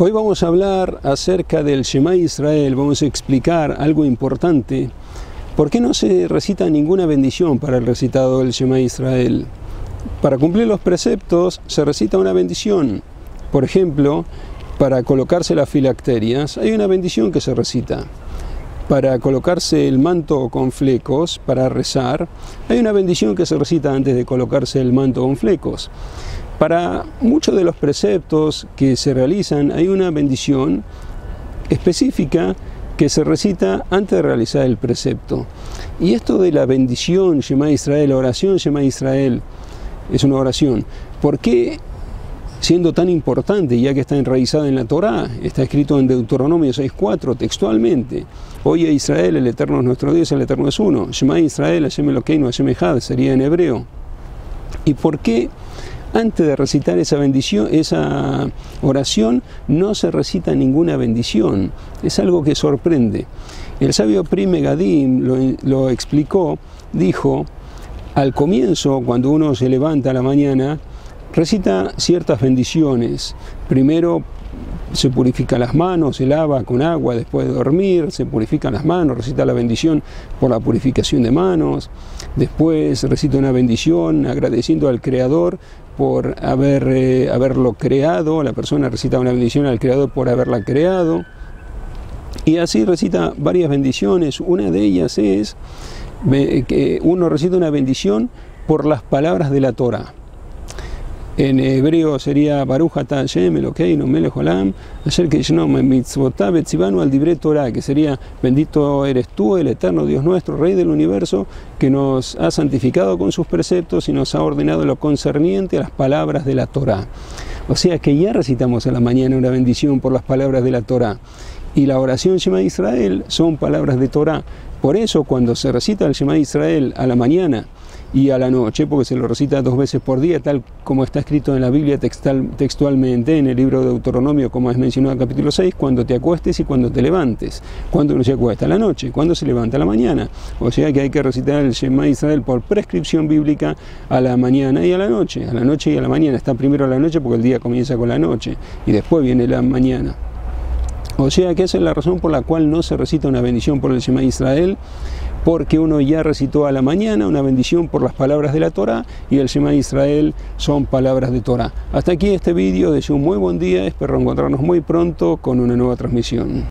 Hoy vamos a hablar acerca del Shema Israel, vamos a explicar algo importante. ¿Por qué no se recita ninguna bendición para el recitado del Shema Israel? Para cumplir los preceptos se recita una bendición. Por ejemplo, para colocarse las filacterias hay una bendición que se recita. Para colocarse el manto con flecos, para rezar, hay una bendición que se recita antes de colocarse el manto con flecos. Para muchos de los preceptos que se realizan hay una bendición específica que se recita antes de realizar el precepto. Y esto de la bendición Shema Israel, la oración Shema Israel, es una oración. ¿Por qué, siendo tan importante, ya que está enraizada en la Torah, está escrito en Deuteronomio 6:4 textualmente? Oye Israel, el Eterno es nuestro Dios, el Eterno es uno. Shema Israel, Hashem Elokeinu, Hashem Ejad, sería en hebreo. ¿Y por qué antes de recitar esa bendición, esa oración, no se recita ninguna bendición? Es algo que sorprende. El sabio Prime Gadim lo explicó, dijo, al comienzo, cuando uno se levanta a la mañana, recita ciertas bendiciones. Primero se purifica las manos, se lava con agua después de dormir, se purifican las manos, recita la bendición por la purificación de manos. Después recita una bendición agradeciendo al Creador por haberlo creado. La persona recita una bendición al Creador por haberla creado. Y así recita varias bendiciones. Una de ellas es que uno recita una bendición por las palabras de la Torah. En hebreo sería Baruch Atá Elokeinu melech haolam asher kishnom mitzvotav etzivanu al divrei Torah, que sería: bendito eres tú, el Eterno Dios nuestro, Rey del Universo, que nos ha santificado con sus preceptos y nos ha ordenado lo concerniente a las palabras de la Torah. O sea que ya recitamos a la mañana una bendición por las palabras de la Torah. Y la oración Shema Israel son palabras de Torah. Por eso, cuando se recita el Shema Israel a la mañana y a la noche, porque se lo recita 2 veces por día, tal como está escrito en la Biblia textualmente, en el libro de Deuteronomio, como es mencionado en el capítulo 6, cuando te acuestes y cuando te levantes. Cuando uno se acuesta a la noche, cuando se levanta a la mañana. O sea que hay que recitar el Shema Israel por prescripción bíblica a la mañana y a la noche. A la noche y a la mañana. Está primero a la noche porque el día comienza con la noche y después viene la mañana. O sea que esa es la razón por la cual no se recita una bendición por el Shema Israel, porque uno ya recitó a la mañana una bendición por las palabras de la Torah, y el Shema Israel son palabras de Torah. Hasta aquí este vídeo. Deseo un muy buen día, espero encontrarnos muy pronto con una nueva transmisión.